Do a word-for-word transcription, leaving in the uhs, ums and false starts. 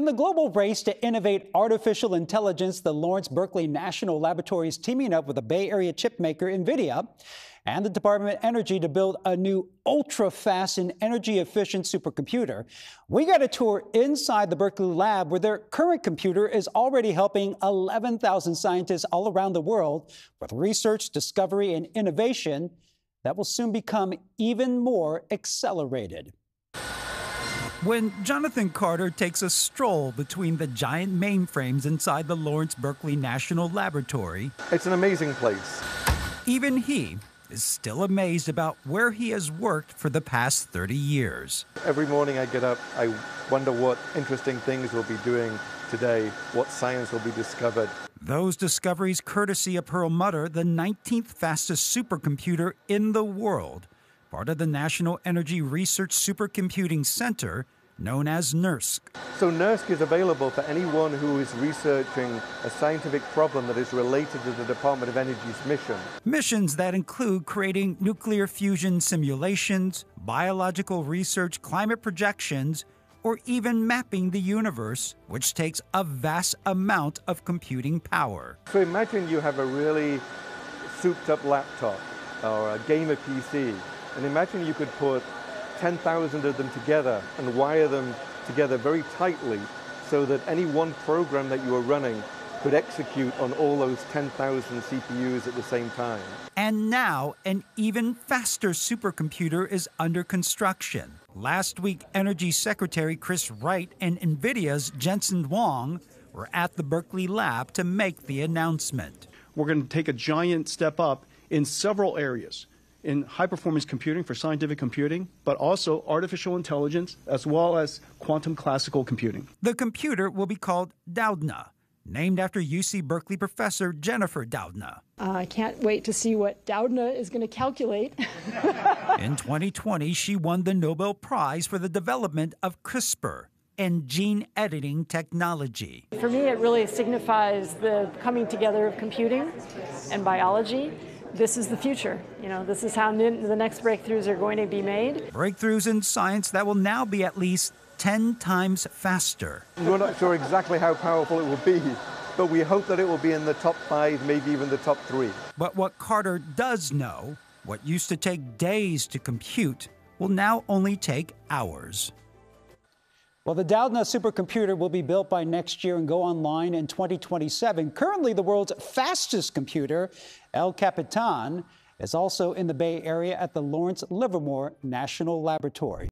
In the global race to innovate artificial intelligence, the Lawrence Berkeley National Laboratory is teaming up with the Bay Area chipmaker NVIDIA and the Department of Energy to build a new ultra-fast and energy-efficient supercomputer. We got a tour inside the Berkeley lab where their current computer is already helping eleven thousand scientists all around the world with research, discovery, and innovation that will soon become even more accelerated. When Jonathan Carter takes a stroll between the giant mainframes inside the Lawrence Berkeley National Laboratory, it's an amazing place. Even he is still amazed about where he has worked for the past thirty years. Every morning I get up, I wonder what interesting things we'll be doing today, what science will be discovered. Those discoveries courtesy of Perlmutter, the nineteenth fastest supercomputer in the world, part of the National Energy Research Supercomputing Center, known as NERSC. So NERSC is available for anyone who is researching a scientific problem that is related to the Department of Energy's mission. Missions that include creating nuclear fusion simulations, biological research, climate projections, or even mapping the universe, which takes a vast amount of computing power. So imagine you have a really souped-up laptop or a gamer P C, and imagine you could put ten thousand of them together and wire them together very tightly so that any one program that you are running could execute on all those ten thousand C P Us at the same time. And now, an even faster supercomputer is under construction. Last week, Energy Secretary Chris Wright and NVIDIA's Jensen Huang were at the Berkeley lab to make the announcement. We're going to take a giant step up in several areas, in high-performance computing for scientific computing, but also artificial intelligence, as well as quantum classical computing. The computer will be called Doudna, named after U C Berkeley professor Jennifer Doudna. Uh, I can't wait to see what Doudna is going to calculate. In twenty twenty, she won the Nobel Prize for the development of CRISPR and gene editing technology. For me, it really signifies the coming together of computing and biology. This is the future. You know, this is how the next breakthroughs are going to be made. Breakthroughs in science that will now be at least ten times faster. We're not sure exactly how powerful it will be, but we hope that it will be in the top five, maybe even the top three. But what Carter does know, what used to take days to compute, will now only take hours. Well, the Doudna supercomputer will be built by next year and go online in twenty twenty-seven. Currently, the world's fastest computer, El Capitan, is also in the Bay Area at the Lawrence Livermore National Laboratory.